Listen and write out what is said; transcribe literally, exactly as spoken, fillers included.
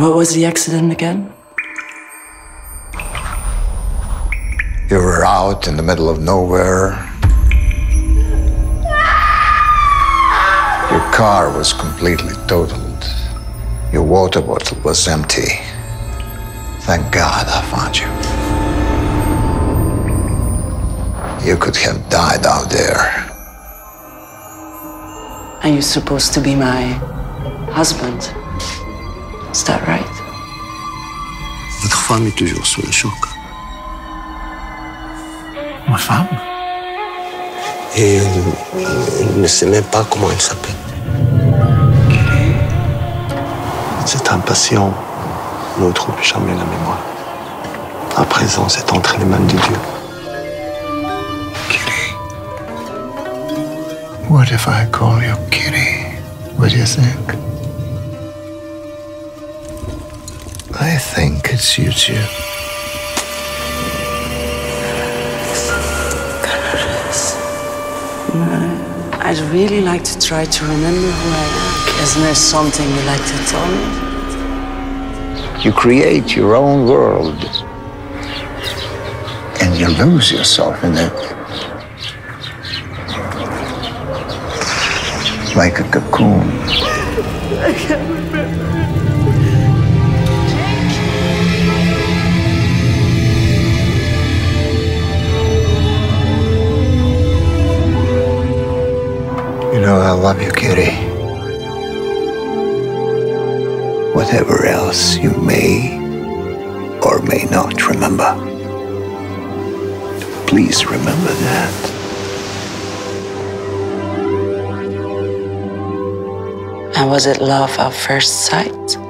What was the accident again? You were out in the middle of nowhere. Your car was completely totaled. Your water bottle was empty. Thank God I found you. You could have died out there. Are you supposed to be my husband? Is that right? Votre femme est toujours sous le choc. Ma femme? Et elle ne sait même pas comment elle s'appelle. C'est impatient. Ne retrouve jamais la mémoire. À présent, c'est entre les mains de Dieu. Kitty. What if I call you Kitty? What do you think? I think it suits you. Uh, I'd really like to try to remember who I am. Isn't there something you'd like to tell me? You create your own world. And you lose yourself in it. Like a cocoon. I can't remember. You know I love you, Kitty. Whatever else you may or may not remember, please remember that. And was it love at first sight?